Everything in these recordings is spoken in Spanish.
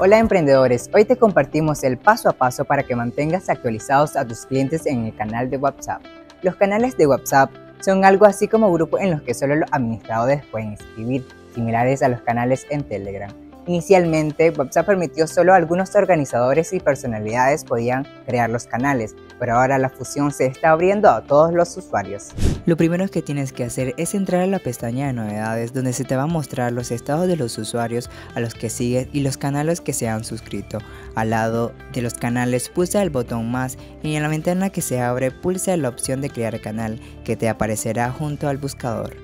Hola emprendedores, hoy te compartimos el paso a paso para que mantengas actualizados a tus clientes en el canal de WhatsApp. Los canales de WhatsApp son algo así como grupos en los que solo los administradores pueden escribir, similares a los canales en Telegram. Inicialmente, WhatsApp permitió solo a algunos organizadores y personalidades podían crear los canales, pero ahora la fusión se está abriendo a todos los usuarios. Lo primero que tienes que hacer es entrar a la pestaña de novedades, donde se te va a mostrar los estados de los usuarios a los que sigues y los canales que se han suscrito. Al lado de los canales pulsa el botón más y en la ventana que se abre pulsa la opción de crear canal, que te aparecerá junto al buscador.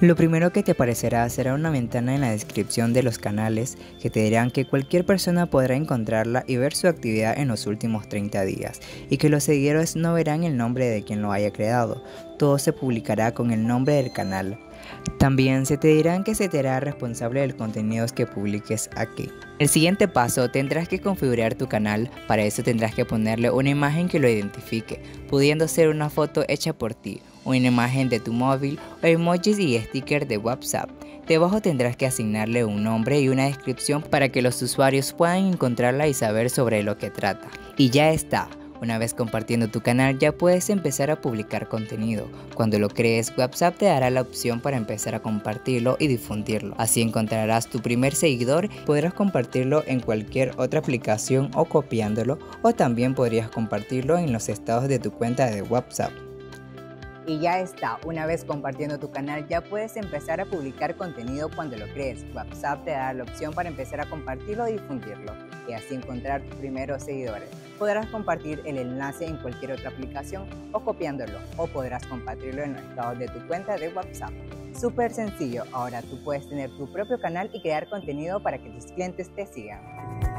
Lo primero que te aparecerá será una ventana en la descripción de los canales que te dirán que cualquier persona podrá encontrarla y ver su actividad en los últimos 30 días y que los seguidores no verán el nombre de quien lo haya creado, todo se publicará con el nombre del canal. También se te dirán que se te hará responsable del contenido que publiques aquí. El siguiente paso tendrás que configurar tu canal, para eso tendrás que ponerle una imagen que lo identifique, pudiendo ser una foto hecha por ti, una imagen de tu móvil o emojis y stickers de WhatsApp. Debajo tendrás que asignarle un nombre y una descripción para que los usuarios puedan encontrarla y saber sobre lo que trata. Y ya está. Una vez compartiendo tu canal ya puedes empezar a publicar contenido. Cuando lo crees, WhatsApp te dará la opción para empezar a compartirlo y difundirlo. Así encontrarás tu primer seguidor, podrás compartirlo en cualquier otra aplicación o copiándolo, o también podrías compartirlo en los estados de tu cuenta de WhatsApp. Y ya está, una vez compartiendo tu canal ya puedes empezar a publicar contenido cuando lo crees. WhatsApp te da la opción para empezar a compartirlo y difundirlo y así encontrar tus primeros seguidores. Podrás compartir el enlace en cualquier otra aplicación o copiándolo, o podrás compartirlo en los estados de tu cuenta de WhatsApp. Súper sencillo, ahora tú puedes tener tu propio canal y crear contenido para que tus clientes te sigan.